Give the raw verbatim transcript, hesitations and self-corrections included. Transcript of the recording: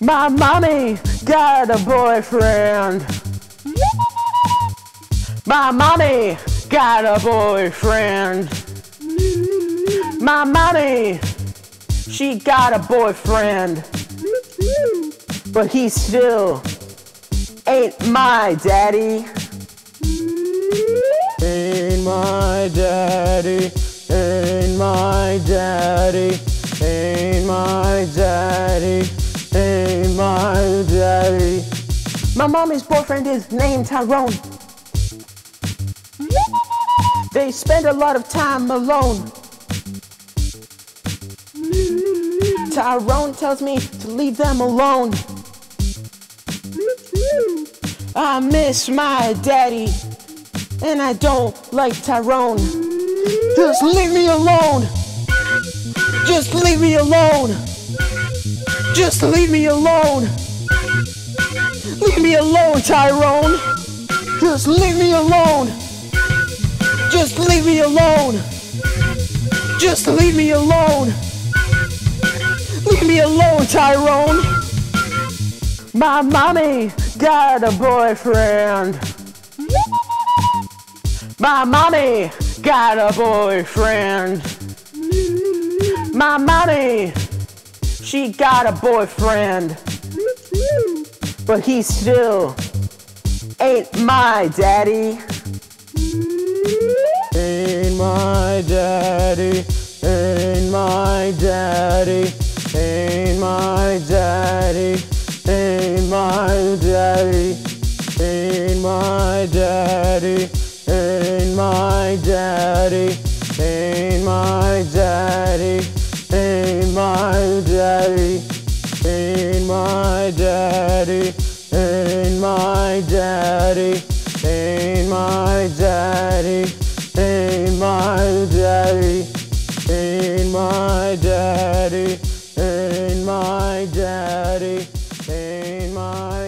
My mommy got a boyfriend. My mommy got a boyfriend. My mommy, she got a boyfriend. But he still ain't my daddy. Ain't my daddy. Ain't my daddy. Ain't my daddy. Ain't my daddy. My mommy's boyfriend is named Tyrone. They spend a lot of time alone. Tyrone tells me to leave them alone. I miss my daddy, and I don't like Tyrone. Just leave me alone. Just leave me alone. Just leave me alone. Leave me alone, Tyrone. Just leave me alone. Just leave me alone. Just leave me alone. Leave me alone, Tyrone. My mommy got a boyfriend. My mommy got a boyfriend. My mommy, she got a boyfriend. But he still ain't my daddy. Ain't my daddy. Ain't my daddy. Ain't my daddy, ain't my daddy, ain't my daddy, ain't my daddy, ain't my daddy, ain't my daddy, ain't my daddy, ain't my daddy, ain't my daddy, ain't my daddy, ain't my daddy. Ain't my daddy, ain't my